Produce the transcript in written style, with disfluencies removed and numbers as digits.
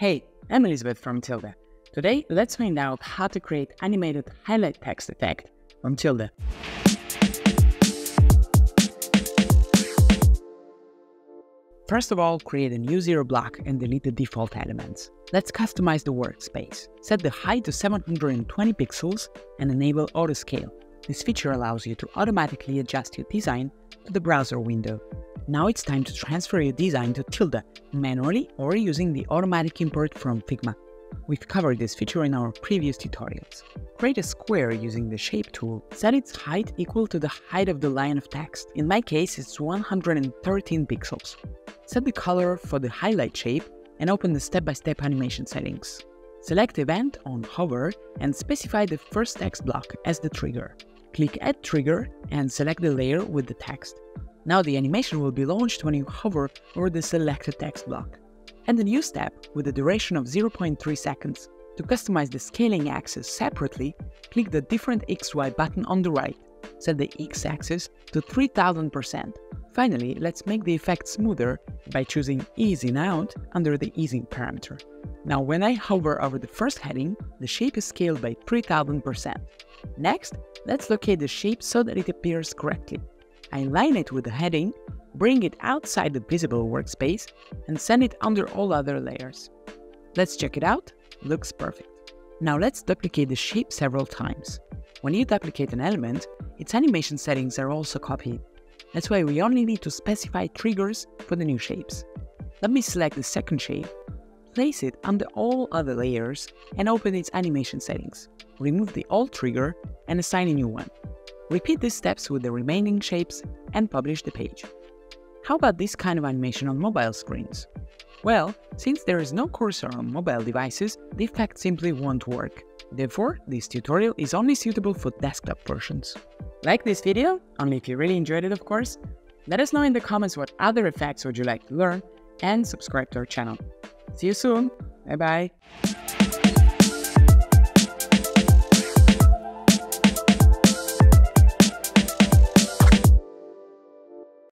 Hey, I'm Elizabeth from Tilda. Today, let's find out how to create animated highlight text effect on Tilda. First of all, create a new Zero Block and delete the default elements. Let's customize the workspace. Set the height to 720 pixels and enable autoscale. This feature allows you to automatically adjust your design to the browser window. Now it's time to transfer your design to Tilda, manually or using the automatic import from Figma. We've covered this feature in our previous tutorials. Create a square using the shape tool. Set its height equal to the height of the line of text. In my case, it's 113 pixels. Set the color for the highlight shape and open the step-by-step animation settings. Select Event on Hover and specify the first text block as the trigger. Click Add Trigger and select the layer with the text. Now the animation will be launched when you hover over the selected text block. Add a new step with a duration of 0.3 seconds. To customize the scaling axis separately, click the Different XY button on the right. Set the X-axis to 3000%. Finally, let's make the effect smoother by choosing Easing Out under the Easing parameter. Now when I hover over the first heading, the shape is scaled by 3000%. Next, let's locate the shape so that it appears correctly. Align it with the heading, bring it outside the visible workspace, and send it under all other layers. Let's check it out. Looks perfect. Now let's duplicate the shape several times. When you duplicate an element, its animation settings are also copied. That's why we only need to specify triggers for the new shapes. Let me select the second shape, place it under all other layers, and open its animation settings. Remove the old trigger and assign a new one. Repeat these steps with the remaining shapes and publish the page. How about this kind of animation on mobile screens? Well, since there is no cursor on mobile devices, the effect simply won't work. Therefore, this tutorial is only suitable for desktop versions. Like this video? Only if you really enjoyed it, of course. Let us know in the comments what other effects would you like to learn, and subscribe to our channel. See you soon! Bye bye!